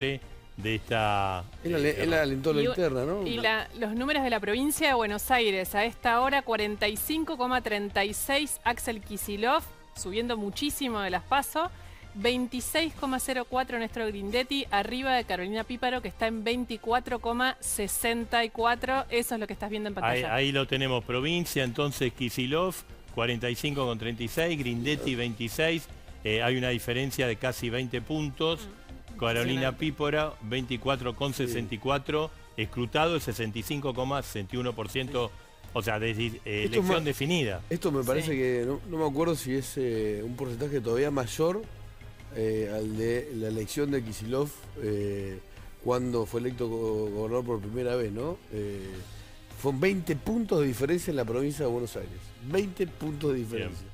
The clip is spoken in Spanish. de esta... Él alentó la interna, ¿no? Y los números de la provincia de Buenos Aires, a esta hora 45,36 Axel Kicillof, subiendo muchísimo de las PASO, 26,04 Néstor Grindetti, arriba de Carolina Píparo, que está en 24,64, eso es lo que estás viendo en pantalla. Ahí lo tenemos, provincia, entonces Kicillof 45,36, Grindetti 26, hay una diferencia de casi 20 puntos. Carolina Píparo, 24,64, sí. Escrutado el 65,61%, o sea, elección definida. Esto me parece que, no me acuerdo si es un porcentaje todavía mayor al de la elección de Kicillof cuando fue electo gobernador por primera vez, ¿no? Fueron 20 puntos de diferencia en la provincia de Buenos Aires, 20 puntos de diferencia. Bien.